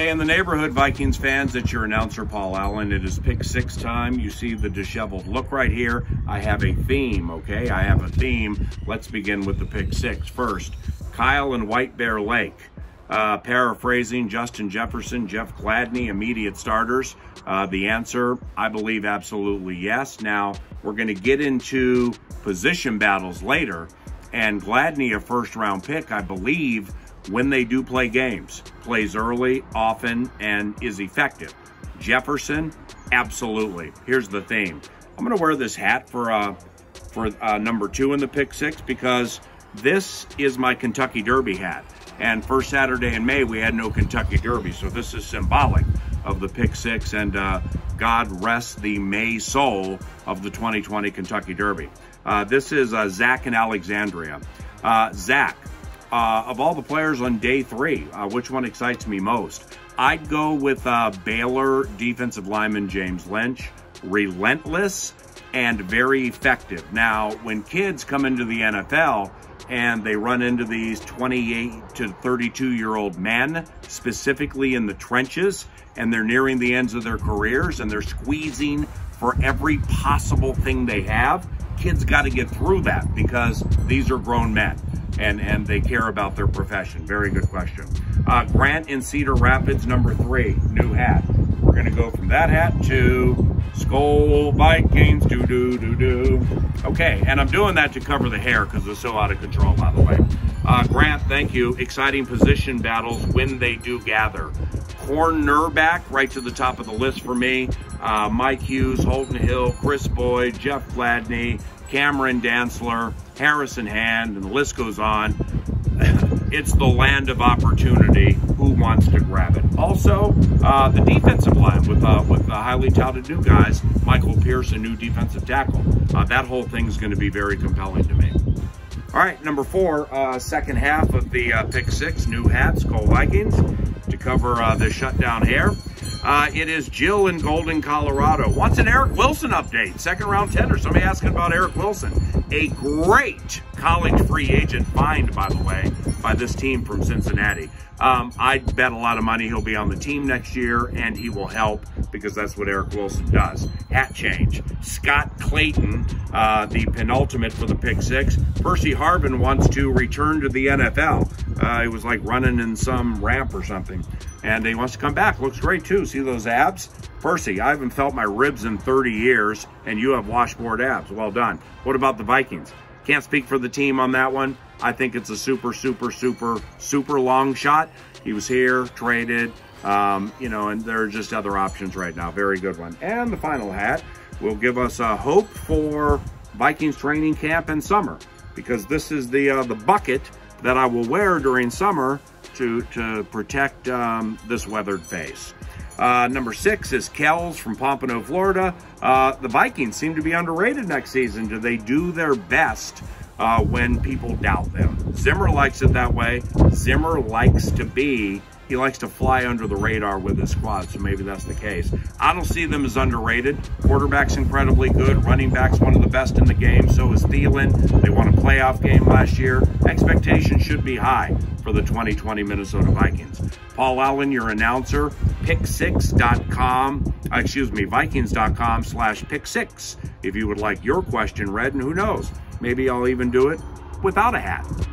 day in the neighborhood, Vikings fans. It's your announcer, Paul Allen. It is pick six time. You see the disheveled look right here. I have a theme, okay? I have a theme. Let's begin with the pick six first. Kyle and White Bear Lake. Paraphrasing Justin Jefferson, Jeff Gladney, immediate starters. The answer, I believe, absolutely yes. Now, we're going to get into position battles later. And Gladney, a first-round pick, I believe, when they do play games, plays early, often, and is effective. Jefferson, absolutely. Here's the theme. I'm going to wear this hat for number two in the pick six because this is my Kentucky Derby hat. And first Saturday in May, we had no Kentucky Derby, so this is symbolic of the pick six, and God rest the May soul of the 2020 Kentucky Derby. This is Zach in Alexandria. Zach, of all the players on day three, which one excites me most? I'd go with Baylor defensive lineman James Lynch, relentless and very effective. Now, when kids come into the NFL and they run into these 28 to 32-year-old men, specifically in the trenches, and they're nearing the ends of their careers and they're squeezing for every possible thing they have, kids got to get through that because these are grown men and they care about their profession. Very good question. Grant in Cedar Rapids, number three, new hat. We're going to go from that hat to Skol Vikings, do-do-do-do. Okay, and I'm doing that to cover the hair because it's so out of control, by the way. Grant, thank you. Exciting position battles when they do gather. Cornerback, right to the top of the list for me. Mike Hughes, Holton Hill, Chris Boyd, Jeff Gladney, Cameron Dantzler, Harrison Hand, and the list goes on. It's the land of opportunity. Who wants to grab it? Also, the defensive line with the highly touted new guys, Michael Pierce, a new defensive tackle. That whole thing's going to be very compelling to me. All right, number four, second half of the pick six, new hats, Cole Vikings, to cover the shutdown hair. It is Jill in Golden, Colorado. Wants an Eric Wilson update. Second round tender. Somebody asking about Eric Wilson. A great college free agent find, by the way, by this team from Cincinnati. I'd bet a lot of money he'll be on the team next year, and he will help because that's what Eric Wilson does. Hat change. Scott Clayton, the penultimate for the pick six. Percy Harvin wants to return to the NFL. He was like running in some ramp or something, and he wants to come back. Looks great, too. See those abs? Percy, I haven't felt my ribs in 30 years, and you have washboard abs. Well done. What about the Vikings? Can't speak for the team on that one. I think it's a super long shot. He was here, traded, you know, and there are just other options right now. Very good one. And the final hat will give us a hope for Vikings training camp in summer, because this is the bucket that I will wear during summer to protect this weathered face. Number six is Kells from Pompano, Florida. The Vikings seem to be underrated next season. Do they do their best when people doubt them? Zimmer likes it that way. Zimmer likes to be, he likes to fly under the radar with his squad, so maybe that's the case. I don't see them as underrated. Quarterback's incredibly good. Running back's one of the best in the game. So is Thielen. They won a playoff game last year. Expectations should be high for the 2020 Minnesota Vikings. Paul Allen, your announcer, pick6.com, excuse me, vikings.com/pick6 if you would like your question read, and who knows, maybe I'll even do it without a hat.